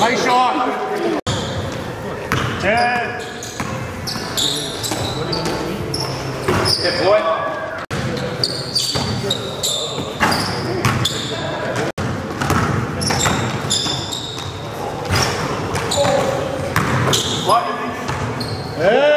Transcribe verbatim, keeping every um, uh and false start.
Nice shot! Dead! Good boy. What? Hey!